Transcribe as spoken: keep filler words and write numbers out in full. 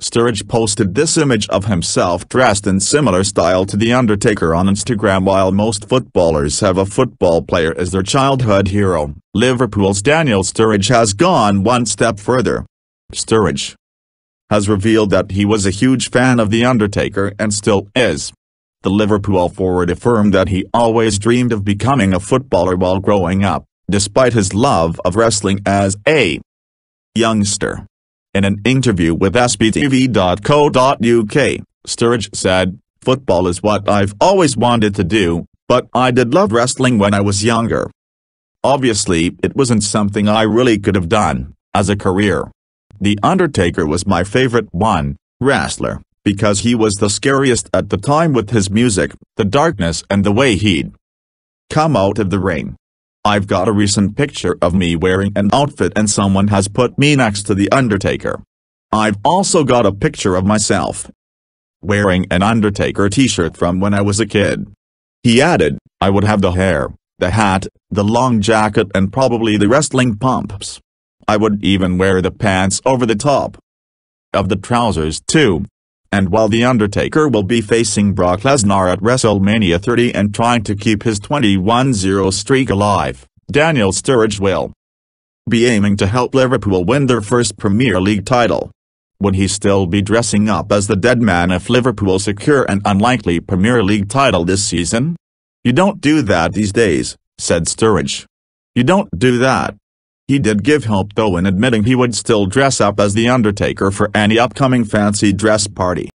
Sturridge posted this image of himself dressed in similar style to The Undertaker on Instagram. While most footballers have a football player as their childhood hero, Liverpool's Daniel Sturridge has gone one step further. Sturridge has revealed that he was a huge fan of The Undertaker and still is. The Liverpool forward affirmed that he always dreamed of becoming a footballer while growing up, despite his love of wrestling as a youngster. In an interview with s b t v dot co dot u k, Sturridge said, "Football is what I've always wanted to do, but I did love wrestling when I was younger. Obviously, it wasn't something I really could have done as a career. The Undertaker was my favorite one, wrestler, because he was the scariest at the time with his music, the darkness and the way he'd come out of the ring. I've got a recent picture of me wearing an outfit and someone has put me next to The Undertaker. I've also got a picture of myself wearing an Undertaker t-shirt from when I was a kid." He added, "I would have the hair, the hat, the long jacket and probably the wrestling pumps. I would even wear the pants over the top of the trousers too." And while The Undertaker will be facing Brock Lesnar at WrestleMania thirty and trying to keep his twenty-one oh streak alive, Daniel Sturridge will be aiming to help Liverpool win their first Premier League title. Would he still be dressing up as the Deadman if Liverpool secure an unlikely Premier League title this season? "You don't do that these days," said Sturridge. "You don't do that." He did give help though in admitting he would still dress up as The Undertaker for any upcoming fancy dress party.